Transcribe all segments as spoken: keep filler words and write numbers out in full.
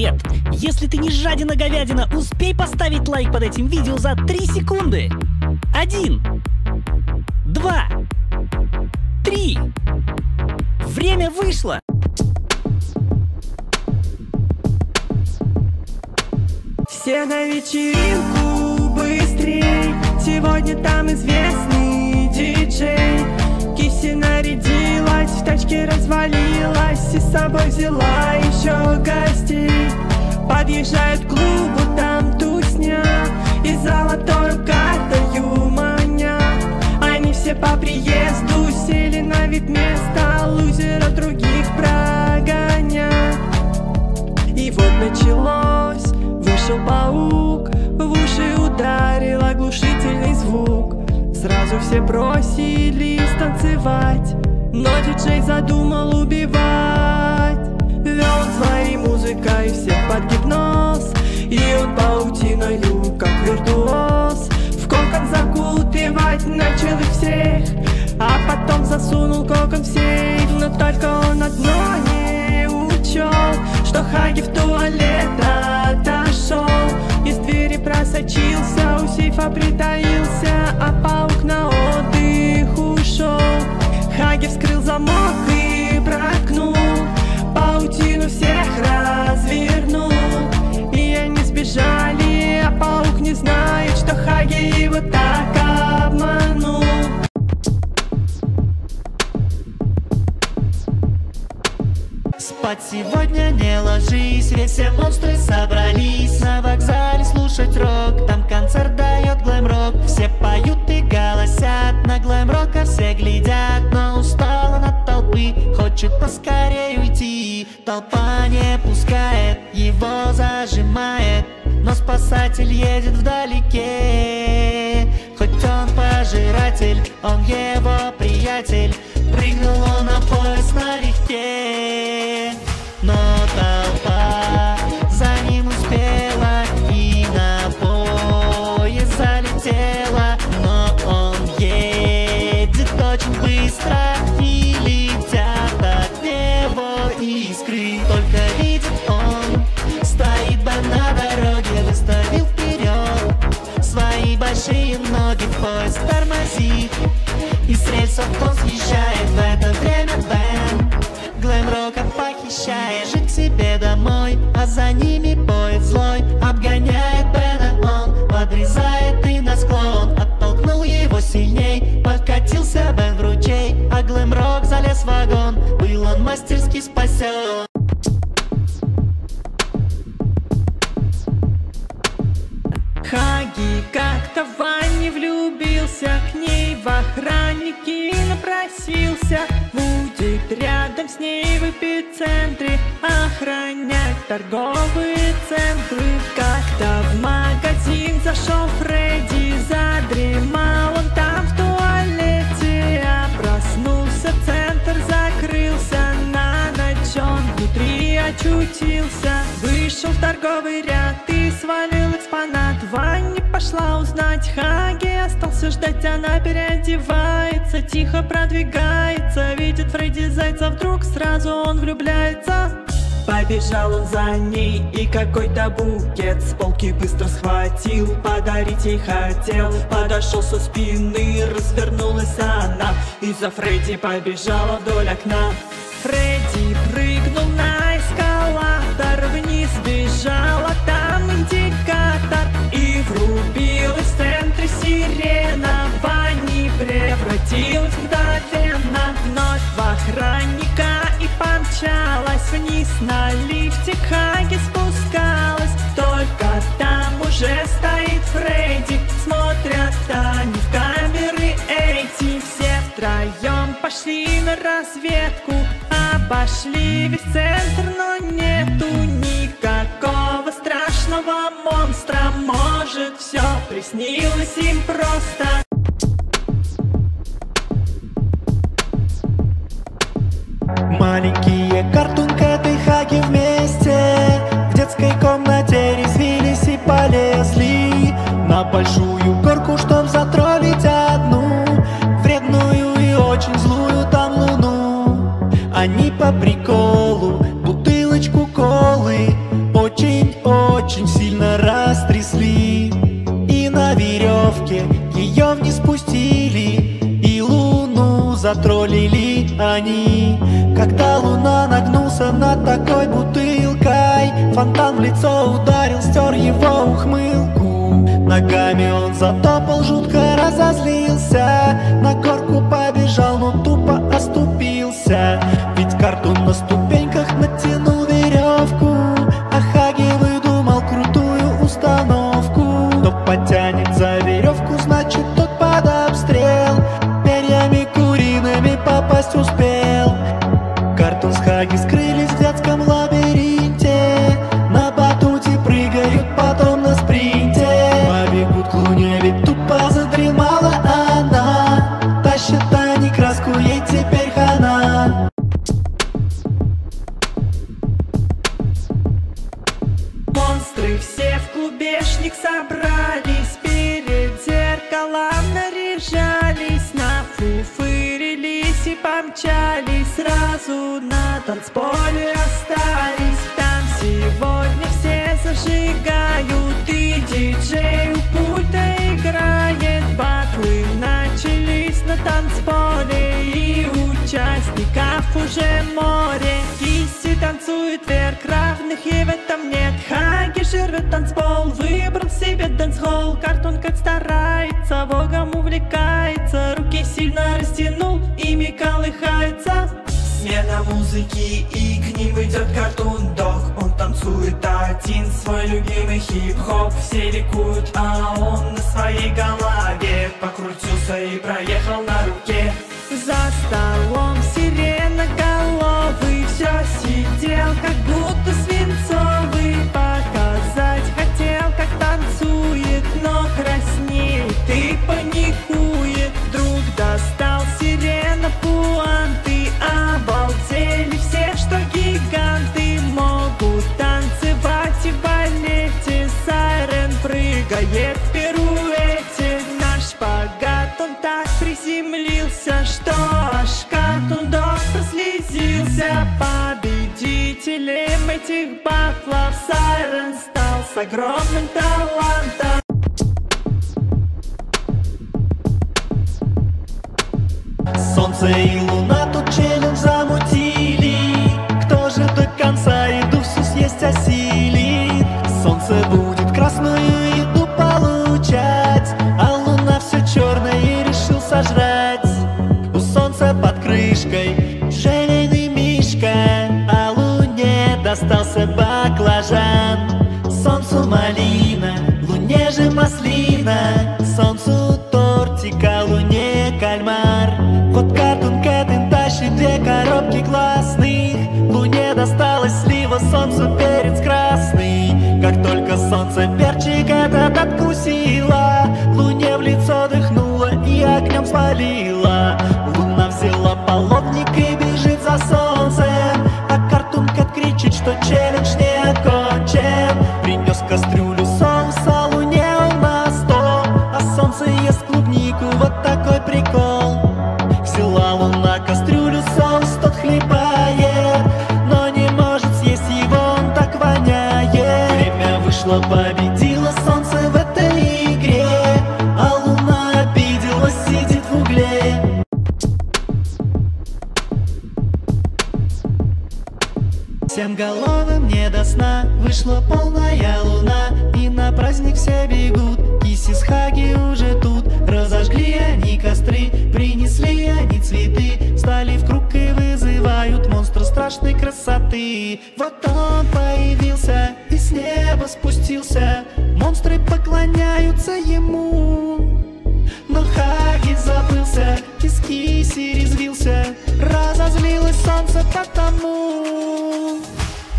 Привет! Если ты не жадина-говядина, успей поставить лайк под этим видео за три секунды. Один. Два. Три. Время вышло! Все на вечеринку быстрей, сегодня там известный диджей. Киси нарядилась, в тачке развалилась и с собой взяла еще гостей. Подъезжает к клубу, там тусня и золотою картою маня. Они все по приезду сели на вид места, лузеров других прогоняют. И вот началось, вышел паук, в уши ударил оглушительный звук. Сразу все бросились танцевать, но диджей задумал убивать. Вел своей музыкой всех под гипноз, и он паутиною, как виртуоз, в кокон закутывать начал их всех, а потом засунул кокон в сейф. Но только он одно не учел, что Хаги в туалет отошел, из двери просочился, у сейфа притаился, а паук на отдых ушел. Хаги вскрыл замок и проткнул, паутину всех развернул, и они сбежали, а паук не знает, что Хаги его так обманул. Спать сегодня не ложись, ведь все монстры собрались на вокзале слушать рок. Там концерт дает глэм-рок, все поют и голосят, на глэм-рока все глядят, но устала от толпы, хочет поскорее уйти. Толпа не пускает, его зажимает, но спасатель едет вдалеке. Хоть он пожиратель, он его приятель, прыгнул он на поезд на легке. Но толпа за ним успела и на поезд залетела, но он едет очень быстро, и летят от него искры. Только видит он, стоит бан на дороге, выставил вперед свои большие ноги, поезд тормозит, и с рельсов он съезжает. В это время бэм глэм-рока похищает, бежит к себе домой, а за ними поезд злой обгоняет Бена. Он подрезает и на склон, оттолкнул его сильней, покатился Бен в ручей, а глэм-рок залез в вагон, был он мастерски спасен. Хаги как-то в ванне влюбился, к ней в охранники напросился, будет рядом с ней в эпицентре охранять торговые центры. Как-то в магазин зашел Фредди, задремал он там в туалете, а проснулся, центр закрылся, на ночь он внутри очутился. Вышел в торговый ряд и свалил экспонат, Ванни пошла узнать, Хаги остался ждать. Она переодевается, тихо продвигается, видит Фредди зайца, вдруг сразу он влюбляется. Побежал он за ней, и какой-то букет с полки быстро схватил, подарить ей хотел. Подошел со спины, развернулась она, и за Фредди побежала вдоль окна. Фредди прыгнул на эскалатор, вниз бежала, там индикатор, и врубилась в центре сирена, Ванни превратилась мгновенно вновь в охранника и помчалась вниз на лифте, к Хаги спускалась. Только там уже стоит Фредди, смотрят они в камеры эти. Все втроем пошли на разведку, обошли весь центр, но нету никакого страшного монстра. Может, все приснилось им просто. Маленькие картонкеты Хаги вместе в детской комнате резвились и полезли на большую горку, чтоб затроллить одну вредную и очень злую там луну. Они по приколу бутылочку колы очень они. Когда луна нагнулся над такой бутылкой, фонтан в лицо ударил, стер его ухмылку. Ногами он затопал, жутко разозлился, на горку побежал, но тупо оступился. Ведь карту на ступеньках натянул веревку, а Хаги выдумал крутую установку. Кто потянет за веревку, значит тот под обстрел, перьями куриными попасть успел. Картун с Хаги скрылись в детском лабиринте, на батуте прыгают, потом на спринте. Побегут к луне, ведь тупо задремала она, тащит они краску, ей теперь хана. Монстры все в клубешник собрались, перед зеркалом наряжались, нафуфырились и помчались, сразу на танцполе остались. Там сегодня все зажигают, и диджей у пульта играет. Батлы начались на танцполе, и участников уже море. Кисси танцует вверх, равных ей в этом нет. Хаги жирвет танцпол, выбрал себе дэнс-холл. Картун как старается, богом увлекается, руки сильно растянул, ими колыхается. Смена музыки, и к ним идет картун-дог. Он танцует один свой любимый хип-хоп. Все ликуют, а он на своей голове покрутился и проехал на руке. За столом сиреноголовый все сидел, как будто свинцовый. Показать хотел, как танцует, но краснеет и паникует. Вдруг достал сирена пуанты, обалдели все, что гиганты могут танцевать и в балете. Сайрен прыгает в пируэте, на шпагат он так приземлился, что аж картун-дог прослезился. Победителем этих батлов Сайрен стал с огромным талантом. Солнце и луна тут челлендж замутили, кто же до конца еду всю съесть осилит. Солнце будет красную еду получать, а луна все черное и решил сожрать. У солнца под крышкой желейный мишка, а луне достался баклажан. Солнцу малина, луне же маслина, солнцу тортик, а луне кальмар. Вот картун Кэтлин тащит две коробки классных, луне досталась слива, солнцу перец красный. Как только солнце перчик этот откусила, луне в лицо дыхнула и огнем спалила. Луна взяла полотник и бежит за солнцем, а картун Кэт кричит, что челлендж не окончен. Принес кастрюлю солнца, луне он на стол, а солнце ест клубнику, вот такой прикол. Взяла луна кастрюлю, солнце тот хлебает, но не может съесть его, он так воняет. Время вышло, победило солнце в этой игре, а луна обиделась, сидит в угле. Всем головам не до сна, вышла полная луна, и на праздник все бегут, Кисси с Хаги уже тут. Разожгли они костры, принесли они цветы, встали в круг и вызывают монстра страшной красоты. Вот он появился и с неба спустился, монстры поклоняются ему. Но Хаги забылся, из Кисси резвился, разозлилось солнце потому.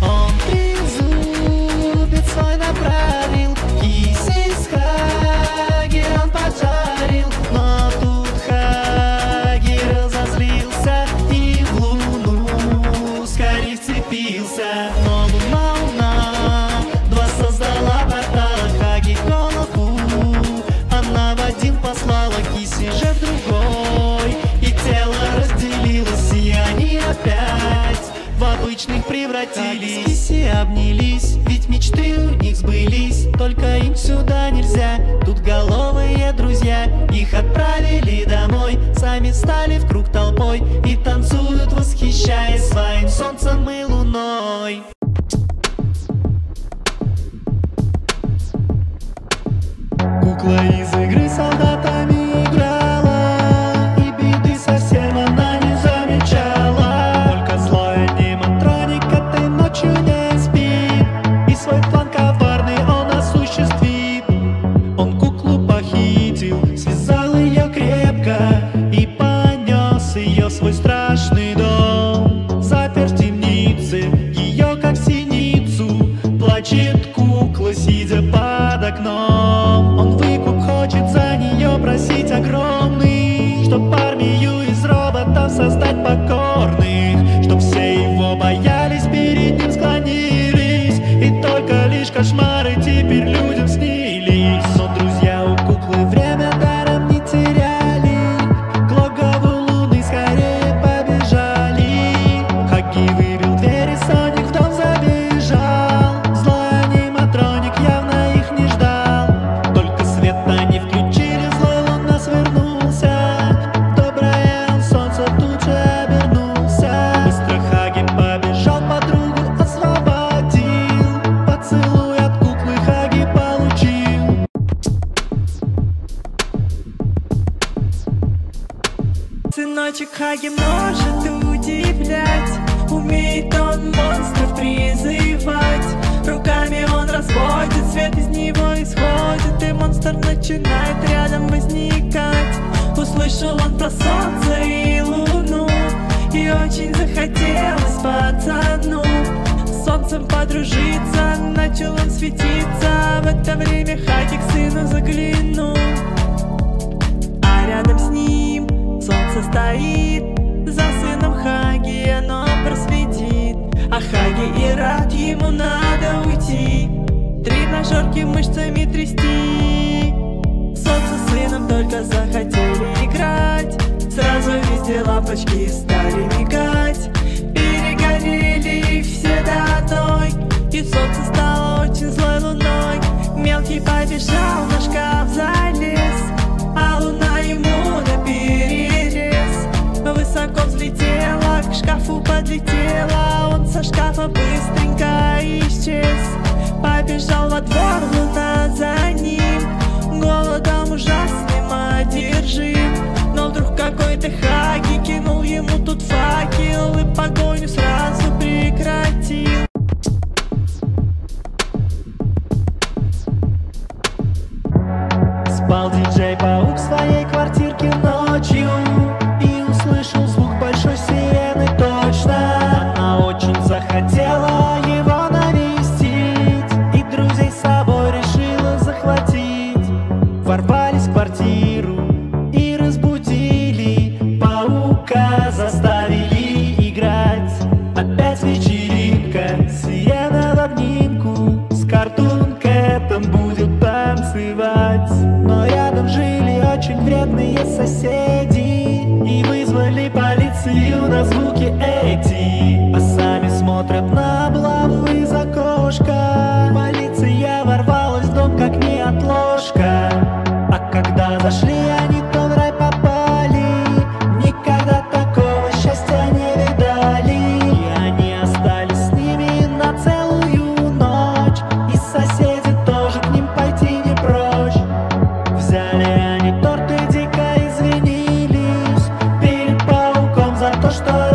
Он трезубец свой направил, Кисси с Хаги он поджарил, но тут Хаги разозлился и в луну скорее вцепился. Но луна, луна, два создала портал, Хаги голову она в один послала, Кисси же в другой, и тело разделилось, и они опять в обычных превратились. Кисси обнялись, ведь мечты у них сбылись, только им сюда нельзя, тут головые друзья. друзья, их отправили домой, сами стали в круг толпой и танцуют, восхищаясь своим солнцем и луной. Кукла из игры солдатами играла, и беды совсем она не замечала. Только злая демонтроник этой ночью не спит, и свой план коварный он осуществит. Он куклу похитил, связал ее крепко и понес ее в свой страшный дом. Запер в темнице ее, как синицу, плачет кукла, сидя под окном. Он выкуп хочет за нее просить огромный, чтоб армию из роботов создать покорных, чтоб все его боялись, перед ним склонились, и только лишь кошмары теперь людям снились. Но друзья у куклы время даром не теряли, к логову луны скорее побежали. Хаки выбил дверь, и Соник в дом забежал. Сыночек Хаги может удивлять, умеет он монстров призывать. Руками он разводит, свет из него исходит, и монстр начинает рядом возникать. Услышал он про солнце и луну, и очень захотелось пацану с солнцем подружиться. Начал он светиться, в это время Хаги к сыну заглянул, а рядом с ним солнце стоит, за сыном Хаги оно просветит. А Хаги и рад, ему надо уйти, тренажерки мышцами трясти. Солнце с сыном только захотели играть, сразу везде лампочки стали мигать. Перегорели их все до одной, и солнце стало очень злой луной. Мелкий побежал на шкаф залез, а луна ему наперед. Высоко взлетела, к шкафу подлетела, он со шкафа быстренько исчез. Побежал во двор, луна за ним, голодом ужасным одержим. Но вдруг какой-то Хаги кинул ему тут факел и погоню сразу прекратил. Спал диджей-паук в своей квартирке ночью, слышал звук большой сирены точно. Она очень захотела его навестить, и друзей с собой решила захватить. Ворвались в квартиру и разбудили, паука заставили играть. Опять вечеринка, сирена в обнимку, с картун Кэтом будет танцевать. Но рядом жили очень вредные соседи, и вызвали полицию на звуки эти, а сами смотрят на облаву из окошка. Полиция ворвалась в дом как неотложка, а когда зашли они, то в рай попали. Никогда такого счастья не видали, и они остались с ними на целую ночь. И соседи тоже к ним пойти не прочь. Взяли они торт и дико извинились. Что